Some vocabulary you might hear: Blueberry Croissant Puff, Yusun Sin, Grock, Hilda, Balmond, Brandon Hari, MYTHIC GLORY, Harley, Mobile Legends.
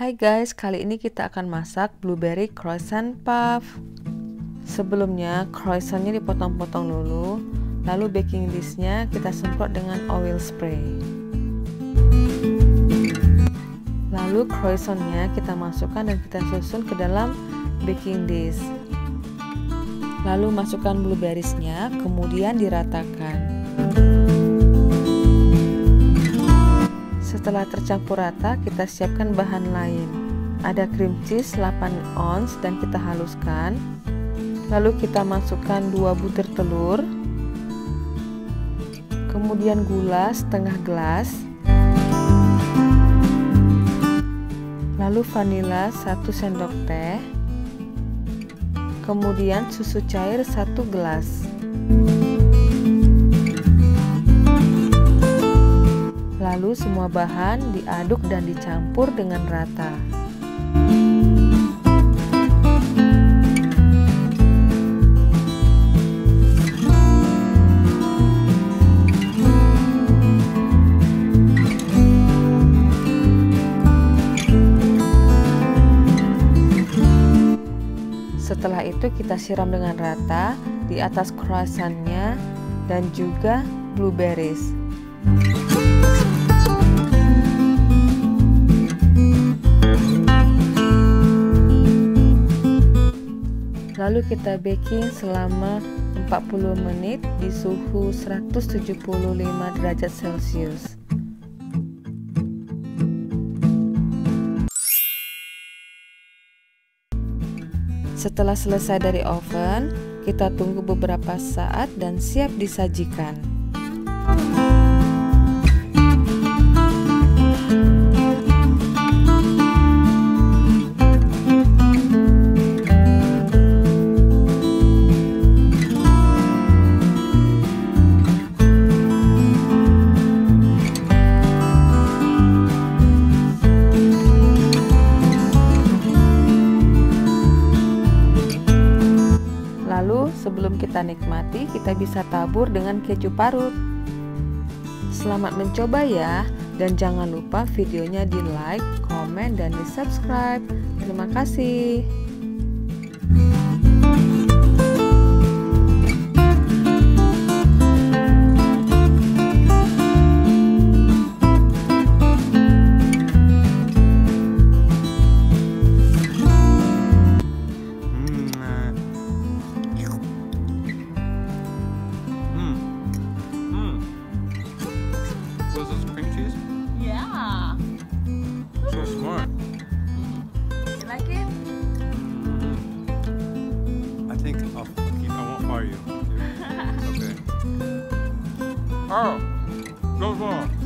Hai guys, kali ini kita akan masak blueberry croissant puff. Sebelumnya croissantnya dipotong-potong dulu, lalu baking dishnya kita semprot dengan oil spray. Lalu croissantnya kita masukkan dan kita susun ke dalam baking dish. Lalu masukkan blueberriesnya, kemudian diratakan. Setelah tercampur rata, kita siapkan bahan lain. Ada cream cheese 8 oz dan kita haluskan. Lalu kita masukkan 2 butir telur. Kemudian gula setengah gelas. Lalu vanila 1 sendok teh. Kemudian susu cair 1 gelas. Lalu semua bahan diaduk dan dicampur dengan rata. Setelah itu kita siram dengan rata di atas croissantnya dan juga blueberries. Lalu kita baking selama 40 menit di suhu 175 derajat Celcius. Setelah selesai dari oven, kita tunggu beberapa saat dan siap disajikan. Lalu sebelum kita nikmati, kita bisa tabur dengan keju parut. Selamat mencoba ya, dan jangan lupa videonya di like, komen, dan di subscribe. Terima kasih. I won't fire you. Okay. Oh, go on.